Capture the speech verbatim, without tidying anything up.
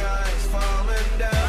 sky's falling down.